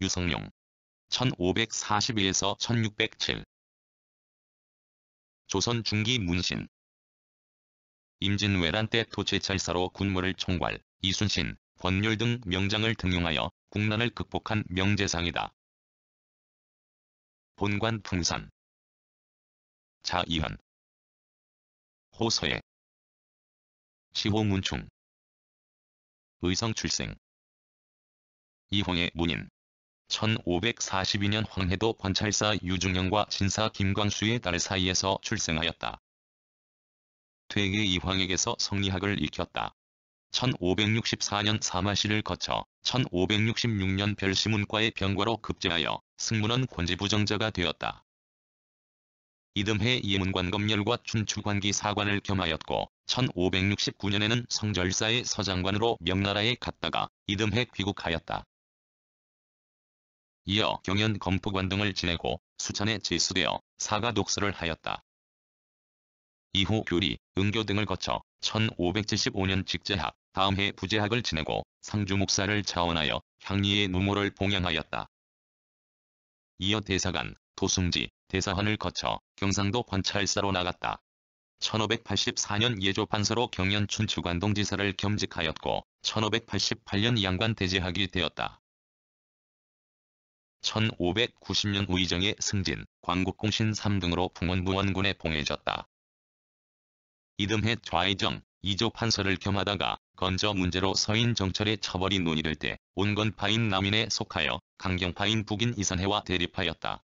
유성룡 1542-1607 조선 중기 문신 임진왜란 때 도제찰사로 군무를 총괄, 이순신, 권율 등 명장을 등용하여 국난을 극복한 명재상이다. 본관 풍산 자이현 호서예 시호문충 의성출생 이홍의 문인 1542년 황해도 관찰사 유중영과 진사 김광수의 딸 사이에서 출생하였다. 퇴계 이황에게서 성리학을 익혔다. 1564년 사마시를 거쳐 1566년 별시문과의 병과로 급제하여 승문원 권지부정자가 되었다. 이듬해 예문관검열과 춘추관기 사관을 겸하였고 1569년에는 성절사의 서장관으로 명나라에 갔다가 이듬해 귀국하였다. 이어 경연 검포관 등을 지내고 수찬에 제수되어 사가 독서를 하였다. 이후 교리, 응교 등을 거쳐 1575년 직제학, 다음해 부제학을 지내고 상주 목사를 자원하여 향리의 노모를 봉양하였다. 이어 대사간, 도승지, 대사환을 거쳐 경상도 관찰사로 나갔다. 1584년 예조판서로 경연 춘추관동지사를 겸직하였고 1588년 양관 대제학이 되었다. 1590년 우의정의 승진, 광국공신 3등으로 풍원무원군에 봉해졌다. 이듬해 좌의정, 이조 판서를 겸하다가 건저 문제로 서인 정철의 처벌이 논의될 때 온건파인 남인에 속하여 강경파인 북인 이산해와 대립하였다.